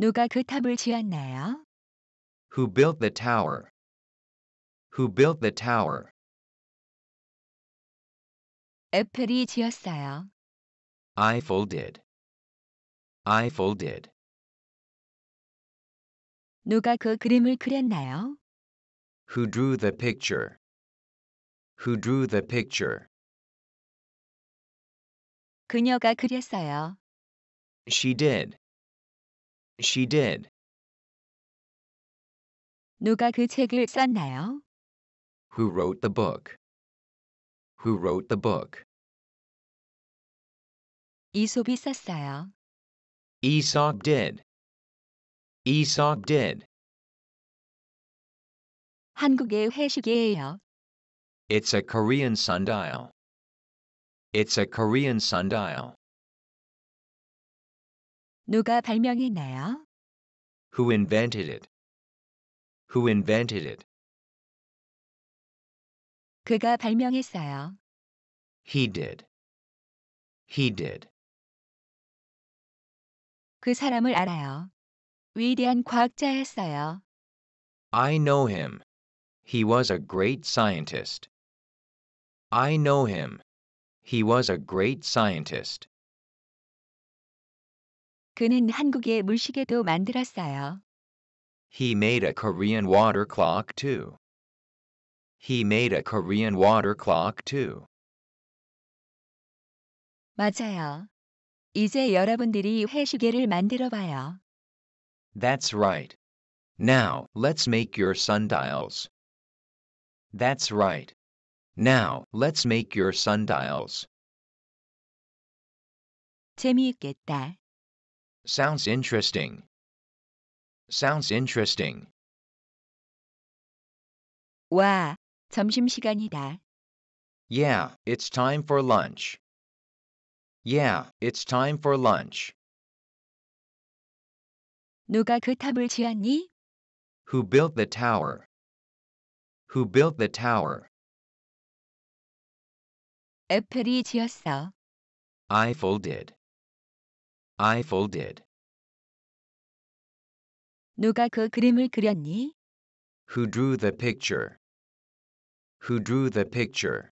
누가 그 탑을 지었나요? Who built the tower? Who built the tower? 에펠이 지었어요. Eiffel did. Eiffel did. 누가 그 그림을 그렸나요? Who drew the picture? Who drew the picture? 그녀가 그렸어요. She did. She did. 누가 그 책을 썼나요? Who wrote the book? Who wrote the book? 이솝이 썼어요. Aesop did. Aesop did. 한국의 회식이에요. It's a Korean sundial. It's a Korean sundial. 누가 발명했나요? Who invented it? Who invented it? 그가 발명했어요. He did. He did. 그 사람을 알아요. 위대한 과학자였어요. I know him. He was a great scientist. I know him. He was a great scientist. 그는 한국의 물시계도 만들었어요. He made a Korean water clock too. He made a Korean water clock too. 맞아요. 이제 여러분들이 회시계를 만들어 봐요. That's right. Now, let's make your sundials. That's right. Now, let's make your sundials. 재미있겠다. Sounds interesting. Sounds interesting. 와, 점심시간이다. Yeah, it's time for lunch. Yeah, it's time for lunch. 누가 그 탑을 지었니? Who built the tower? Who built the tower? 에펠이 지었어. Eiffel did. Eiffel did. 누가 그 그림을 그렸니? Who drew the picture? Who drew the picture?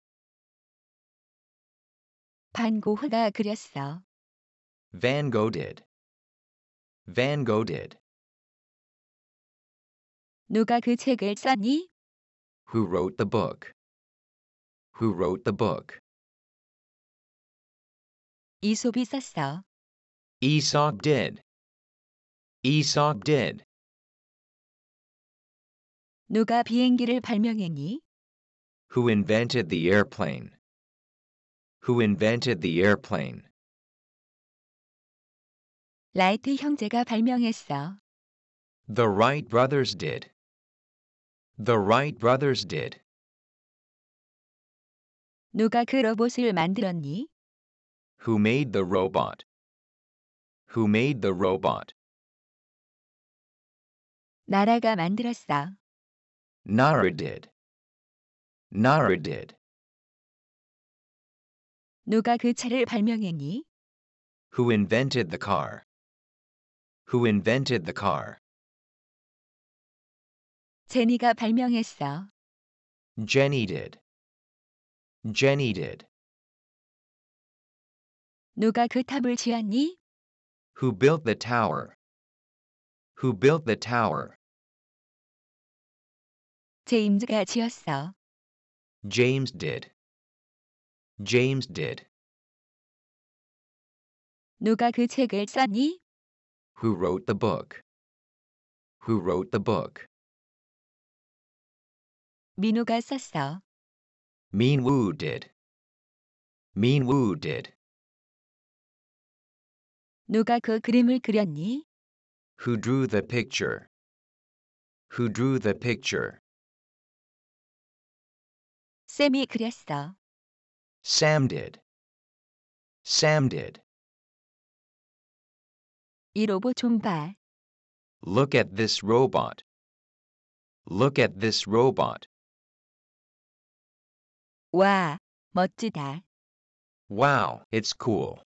반 고흐가 그렸어. Van Gogh did. Van Gogh did. 누가 그 책을 썼니? Who wrote the book? Who wrote the book? 이솝이 썼어. Aesop did. Aesop did. 누가 비행기를 발명했니? Who invented the airplane? Who invented the airplane? 라이트 형제가 발명했어. The Wright brothers did. The Wright brothers did. 누가 그 로봇을 만들었니? Who made the robot? Who made the robot? 나라가 만들었어. Nara did. Nara did. 누가 그 차를 발명했니? Who invented the car? Who invented the car? 제니가 발명했어. Jenny did. Jenny did. 누가 그 탑을 지었니? Who built the tower? Who built the tower? 제임스가 지었어. James did. James did. 누가 그 책을 썼니? Who wrote the book? Who wrote the book? 민호가 썼어. Minwoo did. Minwoo did. 누가 그 그림을 그렸니? Who drew the picture? Who drew the picture? 샘이 그렸어. Sam did. Sam did. 이 로봇 좀 봐. Look at this robot. Look at this robot. 와, 멋지다. Wow, it's cool.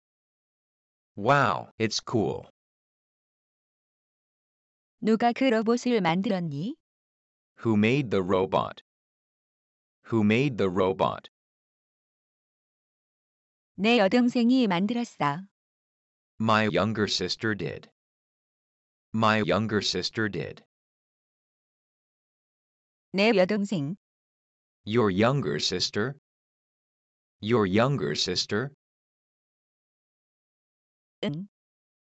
Wow, it's cool. 누가 그 로봇을 만들었니? Who made the robot? Who made the robot? 내 여동생이 만들었어. My younger sister did. My younger sister did. 내 여동생. Your younger sister. Your younger sister. 응.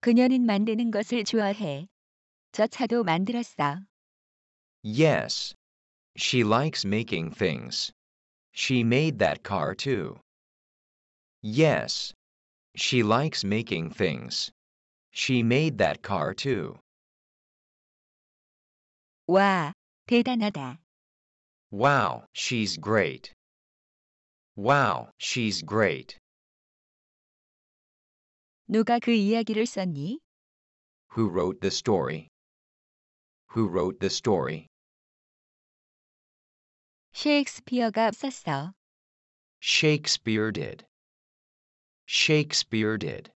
그녀는 만드는 것을 좋아해. 저 차도 만들었어. Yes. She likes making things. She made that car too. Yes. She likes making things. She made that car too. 와, 대단하다. Wow, she's great. Wow, she's great. 누가 그 이야기를 썼니? Who wrote the story? Who wrote the story? 셰익스피어가 썼어. Shakespeare did. Shakespeare did.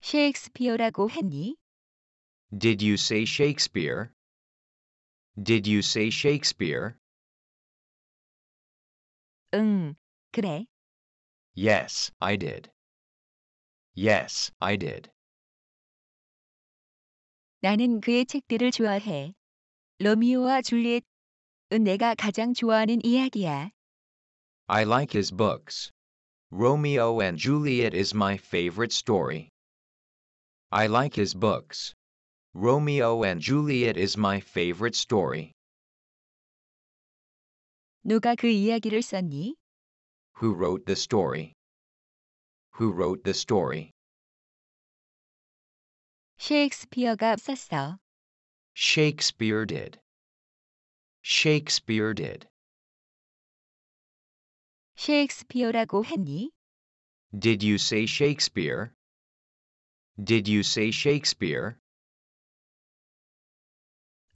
셰익스피어라고 했니? Did you say Shakespeare? Did you say Shakespeare? 응, 그래. Yes, I did. Yes, I did. 나는 그의 책들을 좋아해. 로미오와 줄리엣은 내가 가장 좋아하는 이야기야. I like his books. Romeo and Juliet is my favorite story. I like his books. Romeo and Juliet is my favorite story. 누가 그 이야기를 썼니? Who wrote the story? Who wrote the story? 셰익스피어가 썼어. Shakespeare did. Shakespeare did. 셰익스피어라고 했니? Did you say Shakespeare? Did you say Shakespeare?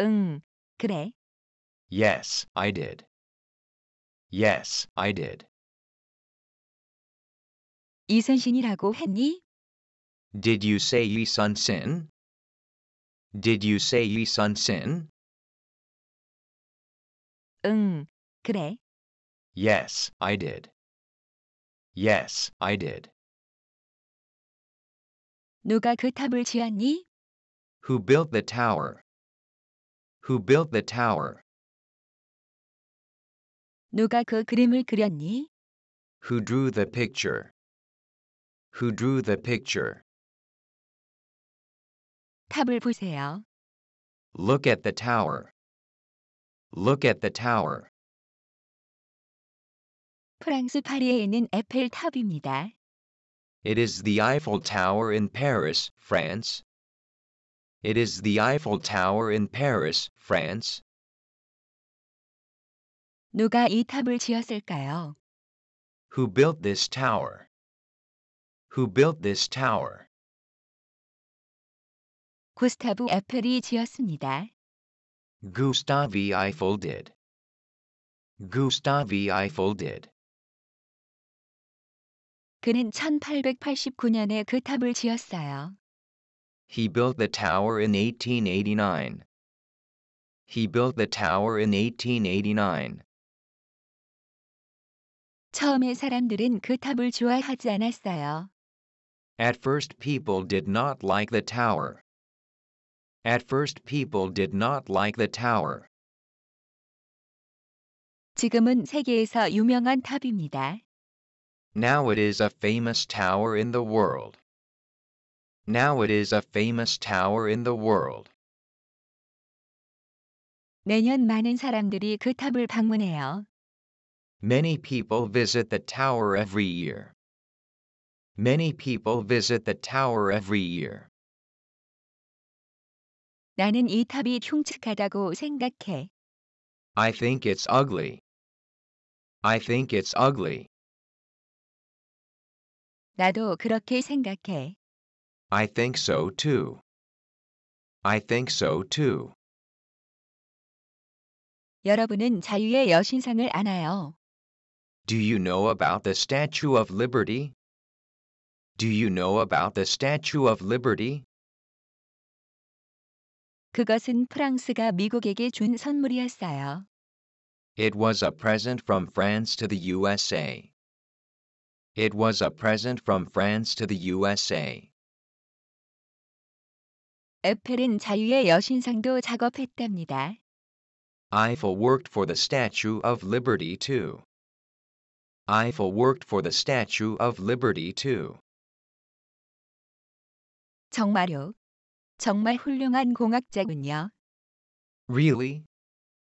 응, 그래. Yes, I did. Yes, I did. 이순신이라고 했니? Did you say 이순신? Did you say 이순신? 응, 그래. Yes, I did. Yes, I did. 누가 그 탑을 지었니? Who built the tower? Who built the tower? 누가 그 그림을 그렸니? Who drew the picture? Who drew the picture? 탑을 보세요. Look at the tower. Look at the tower. 프랑스 파리에 있는 에펠 탑입니다. It is the Eiffel Tower in Paris, France. It is the Eiffel Tower in Paris, France. 누가 이 탑을 지었을까요? Who built this tower? Who built this tower? 구스타브 에펠이 지었습니다. Gustave Eiffel did. Gustave Eiffel did. 그는 1889년에 그 탑을 지었어요. He built the tower in 1889. He built the tower in 1889. 처음에 사람들은 그 탑을 좋아하지 않았어요. At first people did not like the tower. At first people did not like the tower. 지금은 세계에서 유명한 탑입니다. Now it is a famous tower in the world. Now it is a famous tower in the world. 매년 많은 사람들이 그 탑을 방문해요. Many people visit the tower every year. Many people visit the tower every year. 나는 이 탑이 흉측하다고 생각해. I think it's ugly. I think it's ugly. 나도 그렇게 생각해. I think so too. I think so too. 여러분은 자유의 여신상을 아나요? Do you know about the Statue of Liberty? Do you know about the Statue of Liberty? 그것은 프랑스가 미국에게 준 선물이었어요. It was a present from France to the USA. It was a present from France to the USA. 에펠은 자유의 여신상도 작업했답니다. Eiffel worked for the Statue of Liberty too. Eiffel worked for the Statue of Liberty too. 정말요? 정말 훌륭한 공학자군요. Really?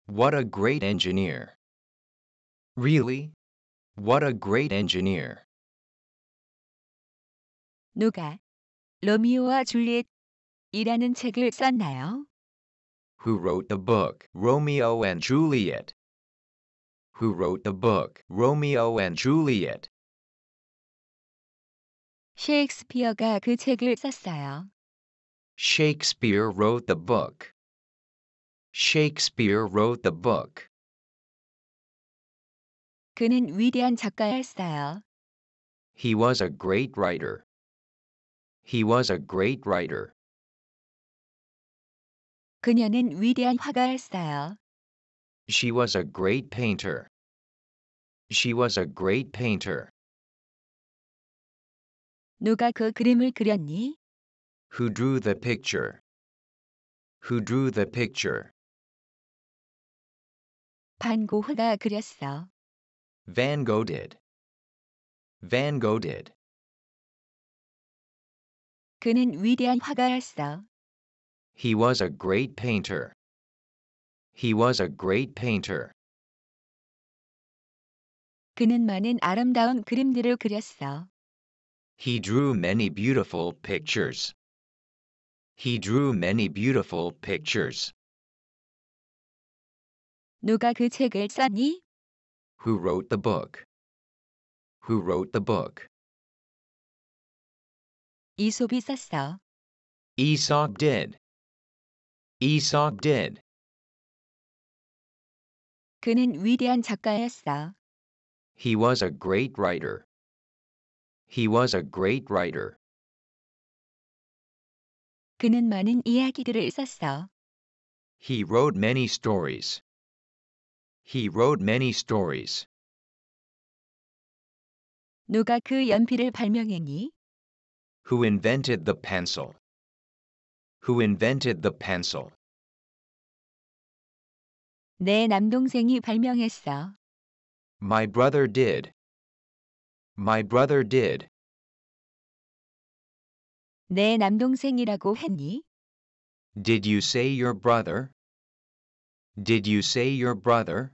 What a great engineer. Really? What a great engineer. 누가 로미오와 줄리엣이라는 책을 썼나요? Who wrote the book Romeo and Juliet? Who wrote the book Romeo and Juliet? 셰익스피어가 그 책을 썼어요. Shakespeare wrote the book. Shakespeare wrote the book. 그는 위대한 작가였어요. He was a great writer. He was a great writer. 그녀는 위대한 화가였어요. She was a great painter. She was a great painter. 누가 그 그림을 그렸니? Who drew the picture? Who drew the picture? 반고흐가 그렸어. Van Gogh did. Van Gogh did. 그는 위대한 화가였어. He was a great painter. He was a great painter. 그는 많은 아름다운 그림들을 그렸어. He drew many beautiful pictures. He drew many beautiful pictures. 누가 그 책을 썼니? Who wrote the book? Who wrote the book? 이솝이 썼어. Aesop did. Aesop did. 그는 위대한 작가였어. He was a great writer. He was a great writer. 그는 많은 이야기들을 썼어. He wrote many stories. He wrote many stories. 누가 그 연필을 발명했니? Who invented the pencil? Who invented the pencil? 내 남동생이 발명했어. My brother did. My brother did. 내 남동생이라고 했니? Did you say your brother? Did you say your brother?